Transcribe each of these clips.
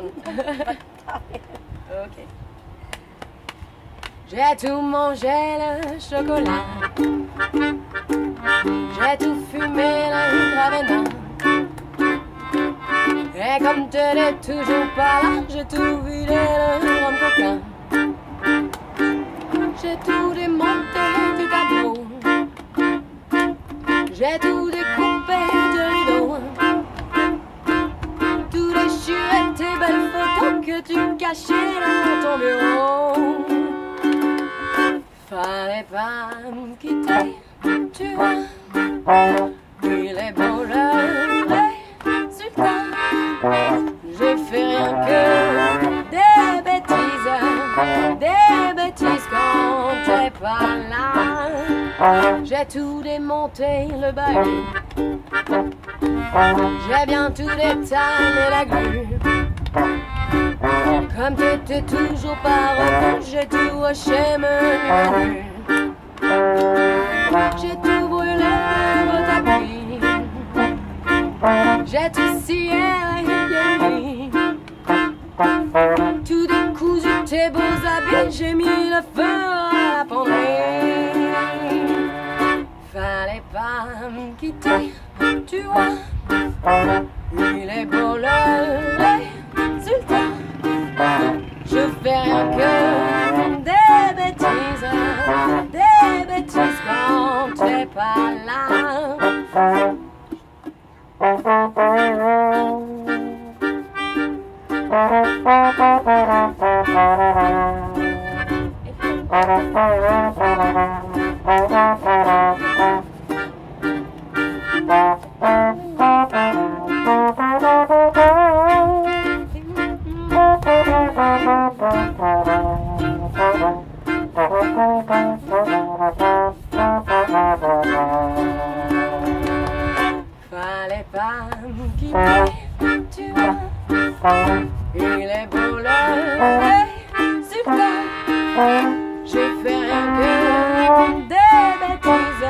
tourne. Ok. J'ai tout mangé le chocolat, j'ai tout fumé le gravena. Et comme tu n'es toujours pas là, j'ai tout vidé le rhum coquin. J'ai tout démonté du tableau, j'ai tout découpé de rideaux, tout déchu et tes belles photos que tu cachais dans ton bureau. Fallait pas me quitter, tu vois, il est beau le résultat. J'ai fait rien que des bêtises quand t'es pas là. J'ai tout démonté le bahut, j'ai bien tout étalé la grue. Comme t'étais toujours pas revenu, j'ai tout hoché me nu. J'ai tout brûlé le tapis, j'ai tout scié la nuit, tout décousu tes beaux habits, j'ai mis le feu à la pendée. Fallait pas me quitter, tu vois, il est beau le résultat. Je fais rien que des bêtises quand t'es pas là. Fallait pas me quitter, tu vois, il est beau le résultat. J'ai fait rien que des bêtises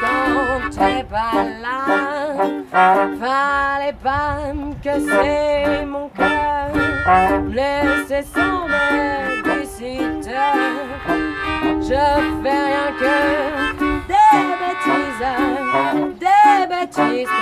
quand t'es pas là. Fallait pas me casser mon cœur, laissez sans d'ici-te. Je fais rien que des bêtises